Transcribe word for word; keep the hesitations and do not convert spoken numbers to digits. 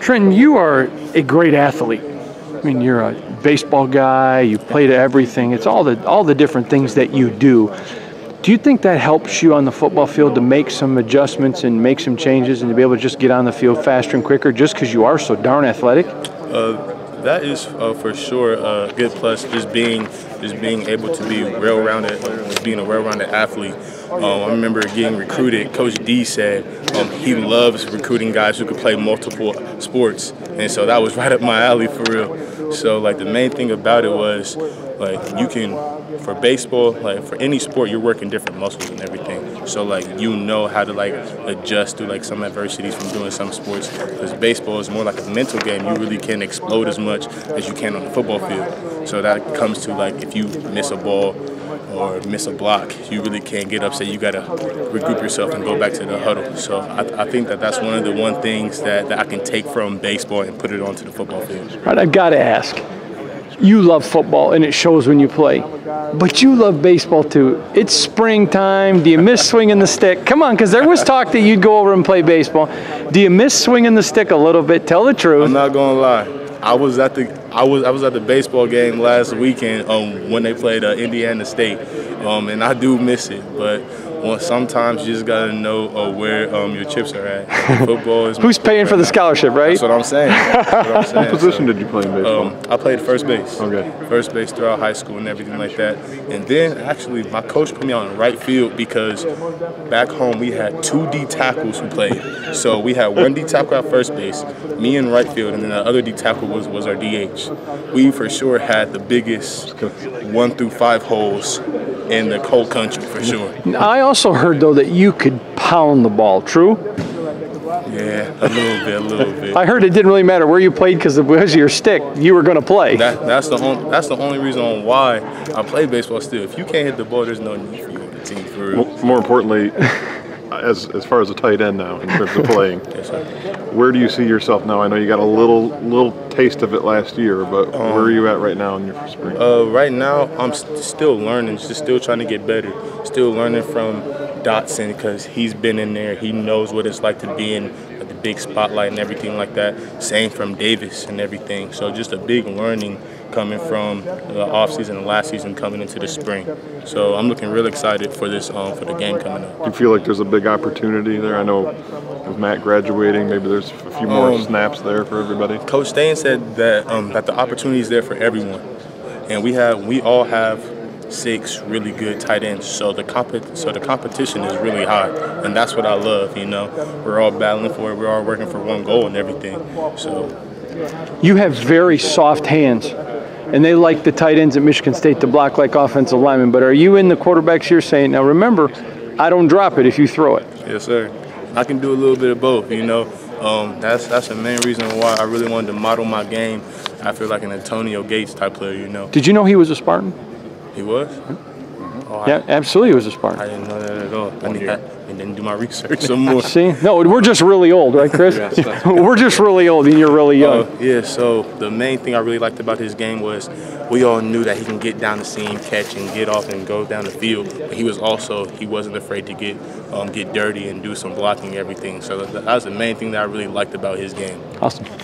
Trenton, you are a great athlete. I mean, you're a baseball guy, you play to everything. It's all the all the different things that you do. Do you think that helps you on the football field to make some adjustments and make some changes and to be able to just get on the field faster and quicker just because you are so darn athletic? Uh, that is uh, for sure a good plus, just being just being able to be well-rounded, being a well-rounded athlete. Um, I remember getting recruited. Coach D said um, he loves recruiting guys who could play multiple sports, and so that was right up my alley for real. So like the main thing about it was like you can, for baseball, like for any sport, you're working different muscles and everything. So like you know how to like adjust to like some adversities from doing some sports. Because baseball is more like a mental game. You really can't explode as much as you can on the football field. So that comes to like if you miss a ball or miss a block, you really can't get upset. You got to regroup yourself and go back to the huddle. So I, I think that that's one of the one things that, that I can take from baseball and put it onto the football field. All right, I've got to ask. You love football, and it shows when you play. But you love baseball, too. It's springtime. Do you miss swinging the stick? Come on, because there was talk that you'd go over and play baseball. Do you miss swinging the stick a little bit? Tell the truth. I'm not going to lie. I was at the I was I was at the baseball game last weekend um, when they played uh, Indiana State, um, and I do miss it. But well, sometimes you just gotta know uh, where um, your chips are at. Football is who's paying for the scholarship, right? That's what I'm saying. That's what I'm saying. What position so, did you play in baseball? Um, I played first base. Okay. First base throughout high school and everything like that. And then actually, my coach put me on the right field because back home we had two D tackles who played. So we had one D tackle at first base, me in right field, and then the other D tackle was was our D H. We for sure had the biggest one through five holes in the cold country for sure. I also heard though that you could pound the ball. True? Yeah, a little bit, a little bit. I heard it didn't really matter where you played because because of your stick, you were going to play. That, that's the only that's the only reason why I play baseball still. If you can't hit the ball, there's no need for you on the team for real. Well, more importantly, as as far as a tight end now in terms of playing, yes, where do you see yourself now? I know you got a little little taste of it last year, but um, where are you at right now in your spring? Uh, right now, I'm st still learning, just still trying to get better, still learning from Dotson because he's been in there. He knows what it's like to be in the big spotlight and everything like that. Same from Davis and everything. So just a big learning coming from the off season and last season coming into the spring. So I'm looking real excited for this um, for the game coming up. Do you feel like there's a big opportunity there? I know with Matt graduating, maybe there's a few more um, snaps there for everybody. Coach Stain said that um, that the opportunity is there for everyone, and we have we all have six really good tight ends. So the comp so the competition is really high, and that's what I love. You know, we're all battling for it. We're all working for one goal and everything. So. You have very soft hands, and they like the tight ends at Michigan State to block like offensive linemen. But are you in the quarterbacks you're saying, now remember, I don't drop it if you throw it? Yes, sir. I can do a little bit of both, you know. Um, that's that's the main reason why I really wanted to model my game. I feel like an Antonio Gates type player, you know. Did you know he was a Spartan? He was? Mm-hmm. oh, yeah, I, absolutely he was a Spartan. I didn't know that at all. I did, I, I didn't do my research some more. See? No, we're just really old, right, Chris? Yes, we're just really old and you're really young. Uh, yeah, so the main thing I really liked about his game was we all knew that he can get down the seam, catch, and get off and go down the field. But he was also, he wasn't afraid to get um, get dirty and do some blocking and everything. So that, that was the main thing that I really liked about his game. Awesome.